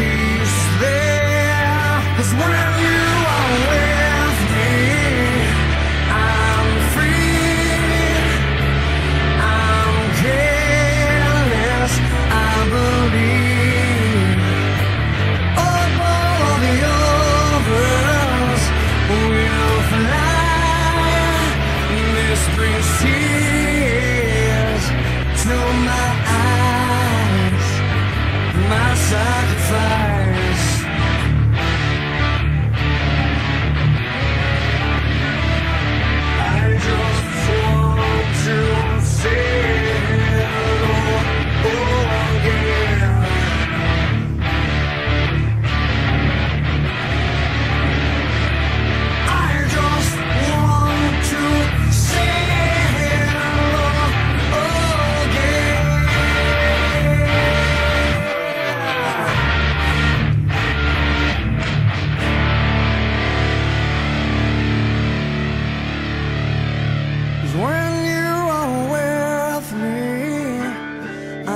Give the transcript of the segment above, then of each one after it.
peace there is when you are with me. I'm free, I'm careless, I believe. Up all the others will fly. This brings tears to my eyes. My sacrifice. I just want to say hello again. I just want to say hello again. When you are with me,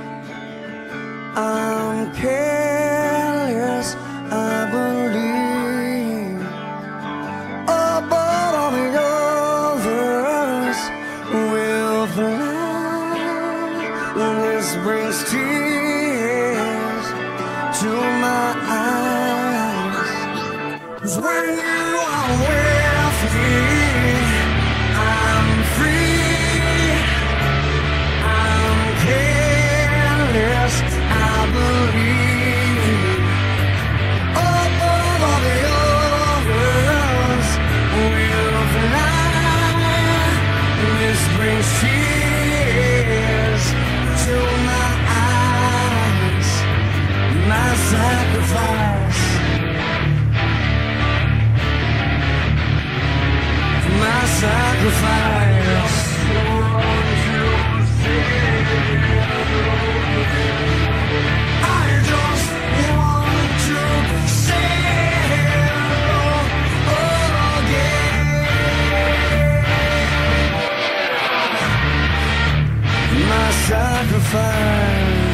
I'm free, I'm careless, I believe. Above all the others will fly. This brings tears to my eyes. 'Cause when you are with me, I'm free, I'm careless, I believe. Above all the others will fly. This brings tears to my eyes. My sacrifice. My sacrifice. I just want to say hello again. My sacrifice.